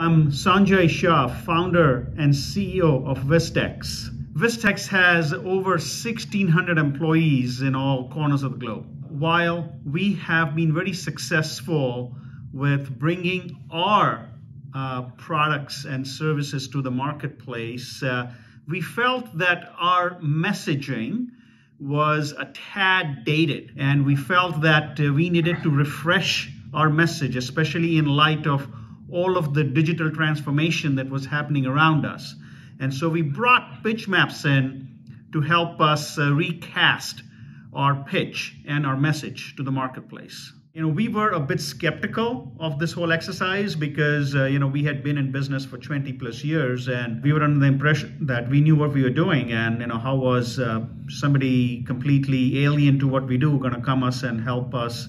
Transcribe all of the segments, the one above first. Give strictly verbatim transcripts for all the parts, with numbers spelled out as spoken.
I'm Sanjay Shah, founder and C E O of Vistex. Vistex has over sixteen hundred employees in all corners of the globe. While we have been very successful with bringing our uh, products and services to the marketplace, uh, we felt that our messaging was a tad dated, and we felt that uh, we needed to refresh our message, especially in light of all of the digital transformation that was happening around us. And so we brought PitchMaps in to help us uh, recast our pitch and our message to the marketplace. You know, we were a bit skeptical of this whole exercise because, uh, you know, we had been in business for twenty plus years and we were under the impression that we knew what we were doing, and, you know, how was uh, somebody completely alien to what we do going to come us and help us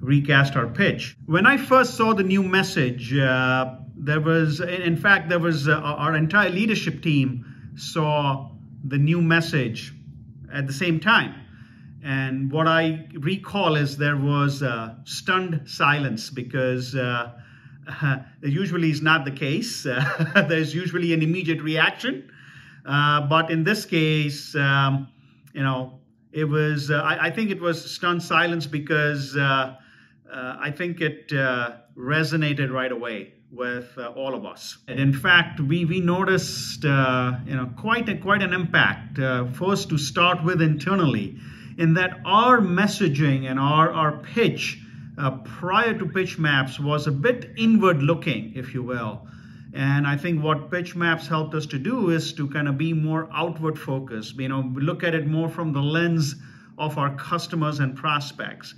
recast our pitch. When I first saw the new message, uh, there was, in fact, there was uh, our entire leadership team saw the new message at the same time. And what I recall is there was a stunned silence because uh, uh, it usually is not the case. Uh, there's usually an immediate reaction. Uh, but in this case, um, you know, it was, uh, I, I think it was stunned silence because uh, Uh, I think it uh, resonated right away with uh, all of us. And in fact, we, we noticed uh, you know, quite, a, quite an impact, uh, first to start with internally, in that our messaging and our, our pitch uh, prior to PitchMaps was a bit inward looking, if you will. And I think what PitchMaps helped us to do is to kind of be more outward focused, you know, look at it more from the lens of our customers and prospects.